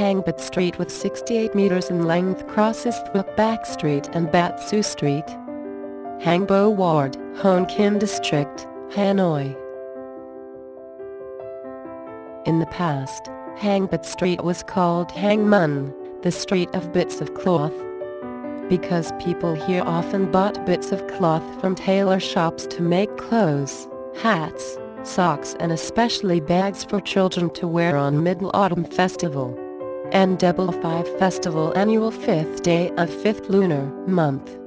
Hàng Bat Street with 68 meters in length crosses Thwipback Street and Batsu Street. Hàng Bồ Ward, Hoàn Kiếm District, Hanoi. In the past, Hàng Bat Street was called Hang Mun, the street of bits of cloth, because people here often bought bits of cloth from tailor shops to make clothes, hats, socks and especially bags for children to wear on Mid-Autumn Festival and 555 Festival annual 5th day of 5th lunar month.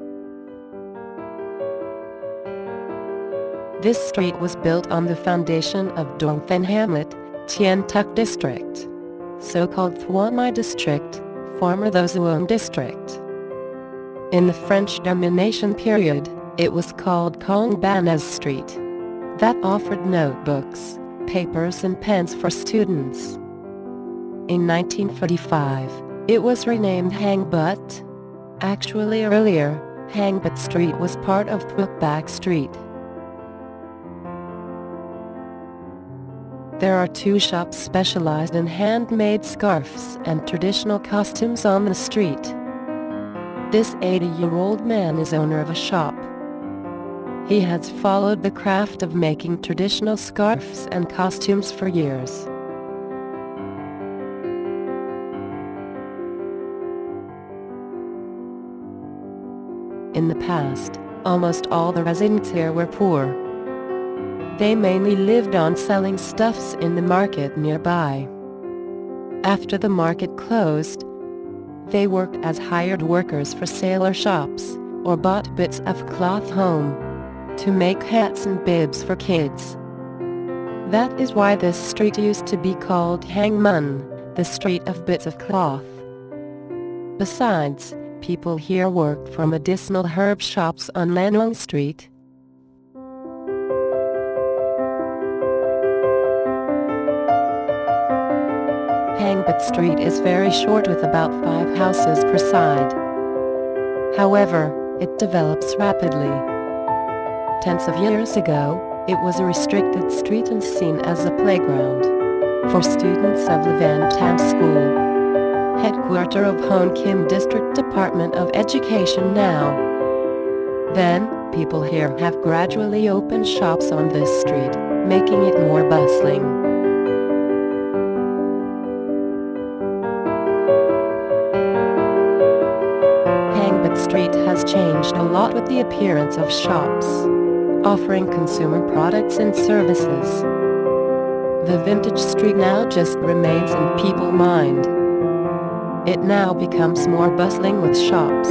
This street was built on the foundation of Dongthen Hamlet, Tiên Túc District, so-called Thuong Mai District, former Gijuan District. In the French domination period, it was called Kong Banes Street. That offered notebooks, papers and pens for students. In 1945, it was renamed Hàng Bút. Actually earlier, Hàng Bat Street was part of Thwipback Street. There are two shops specialized in handmade scarves and traditional costumes on the street. This 80-year-old man is owner of a shop. He has followed the craft of making traditional scarves and costumes for years. In the past, almost all the residents here were poor. They mainly lived on selling stuffs in the market nearby. After the market closed, they worked as hired workers for tailor shops, or bought bits of cloth home to make hats and bibs for kids. That is why this street used to be called Hang Mun, the street of bits of cloth. Besides, people here worked for medicinal herb shops on Lãn Ông Street. Hàng Bat Street is very short with about 5 houses per side. However, it develops rapidly. Tens of years ago, it was a restricted street and seen as a playground for students of Lê Văn Tám School, headquarter of Hoàn Kiếm District Department of Education now. Then, people here have gradually opened shops on this street, making it more bustling. Hàng Bat Street has changed a lot with the appearance of shops offering consumer products and services. The vintage street now just remains in people's mind. It now becomes more bustling with shops.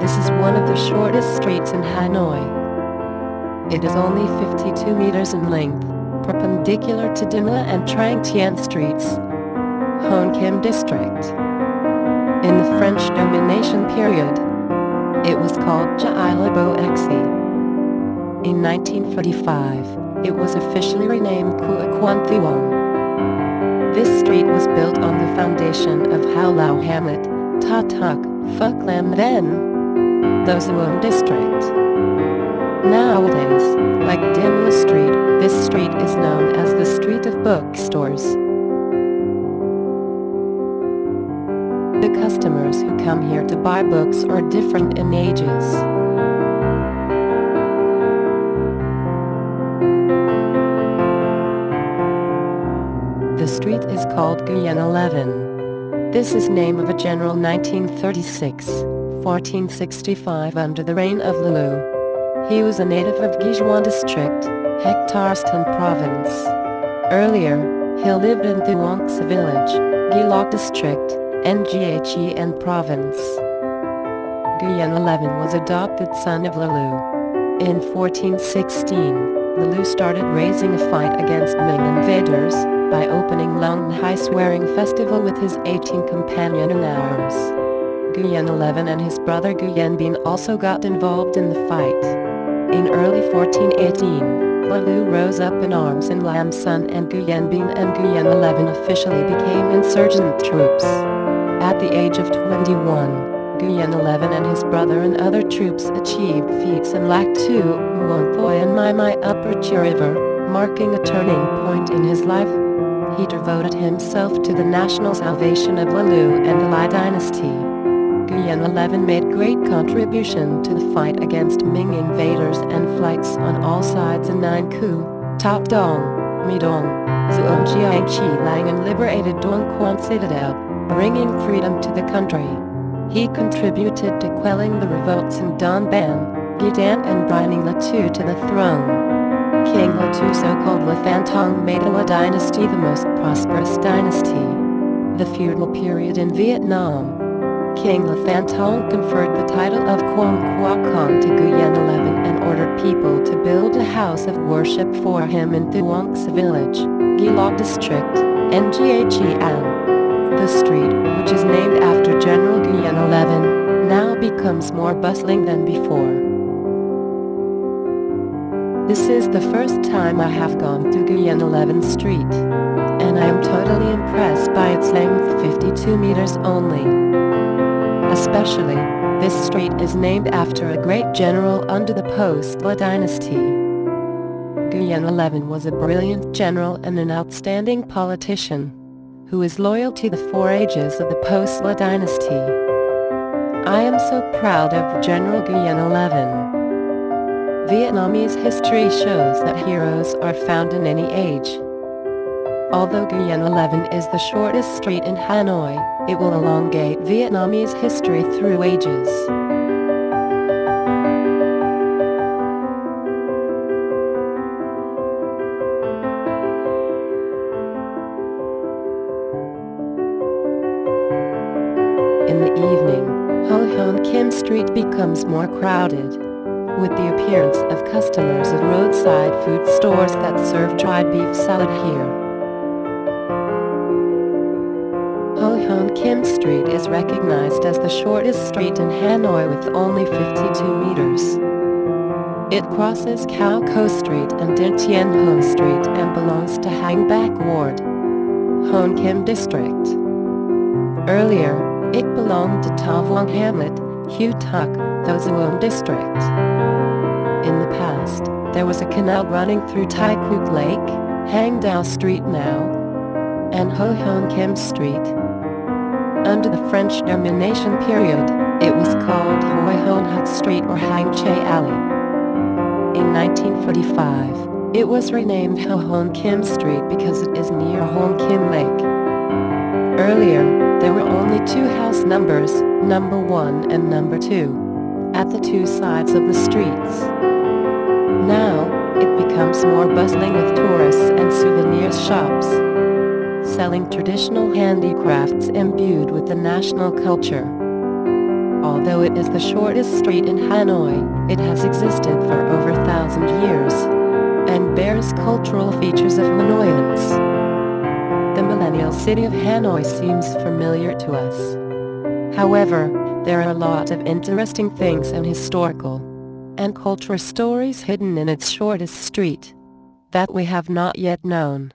This is one of the shortest streets in Hanoi. It is only 52 meters in length, perpendicular to Dimla and Tràng Tiền streets, Hoàn Kiếm District. In the French domination period, it was called Gijuan. In 1945, it was officially renamed Thuong. This street was built on the foundation of Halau Hamlet, Tả Túc, then Thuong District. Nowadays, like Dimla Street, this street is known as the Street of Bookstores. The customers who come here to buy books are different in ages. The street is called Guyen 11. This is name of a general 1936-1465 under the reign of Lulu. He was a native of Gijuan District, Hectarstan Province. Earlier, he lived in Thuong Xá Village, Gia Lộc District, Nghen Province. Guyen 11 was adopted son of Lulu. In 1416, Lulu started raising a fight against Ming invaders by opening Lak-2 swearing festival with his 18 companion in arms. Guyen 11 and his brother Guyen Biện also got involved in the fight. In early 1418, Lulu rose up in arms in Lam Sơn and Guyen Biện and Guyen 11 officially became insurgent troops. At the age of 21, Nguyen 11 and his brother and other troops achieved feats in Lak-2, Muang Poi and Mai Mai Upper Chi River, marking a turning point in his life. He devoted himself to the national salvation of Lalu and the Lai dynasty. Nguyen 11 made great contribution to the fight against Ming invaders and flights on all sides in Nine Khu, Top Dong, Midong, Zhuangjiang Qilang and liberated Dong Quan Citadel, bringing freedom to the country. He contributed to quelling the revolts in Don Ban, Gidan and bringing Latu to the throne. King Latu, so-called Le Fantong, made the La dynasty the most prosperous dynasty. The feudal period in Vietnam. King Le Fantong conferred the title of Quang Qua Kong to Nguyen 11 and ordered people to build a house of worship for him in Thuong Xa village, Gia Lộc district, Nga Chiang. The street, which is named after General Nguyen 11, now becomes more bustling than before. This is the first time I have gone through Nguyen 11 Street, and I am totally impressed by its length, 52 meters only. Especially, this street is named after a great general under the Post-Lê Dynasty. Nguyen 11 was a brilliant general and an outstanding politician, who is loyal to the four ages of the Post-Lê Dynasty. I am so proud of General Nguyen 11. Vietnamese history shows that heroes are found in any age. Although Nguyen 11 is the shortest street in Hanoi, it will elongate Vietnamese history through ages. In the evening, Hồ Hoàn Kiếm Street becomes more crowded, with the appearance of customers of roadside food stores that serve dried beef salad here. Ho Hon Kim Street is recognized as the shortest street in Hanoi with only 52 meters. It crosses Khao Ko Street and Dinh Tien Hon Street and belongs to Hàng Bat Ward, Hoàn Kiếm District. Earlier, it belonged to Thuong Mai Hamlet, Hue Tuc, Tho Gijuan District. In the past, there was a canal running through Tai Kuk Lake, Hang Dao Street now, and Ho Hon Kim Street. Under the French domination period, it was called Hoi Hon Hut Street or Hang Che Alley. In 1945, it was renamed Ho Hon Kim Street because it is near Hon Kim Lake. Earlier, there were only two house numbers, number 1 and number 2, at the two sides of the streets. Now, it becomes more bustling with tourists and souvenir shops, selling traditional handicrafts imbued with the national culture. Although it is the shortest street in Hanoi, it has existed for over 1,000 years, and bears cultural features of Hanoians. The millennial city of Hanoi seems familiar to us. However, there are a lot of interesting things and historical and culture stories hidden in its shortest street that we have not yet known.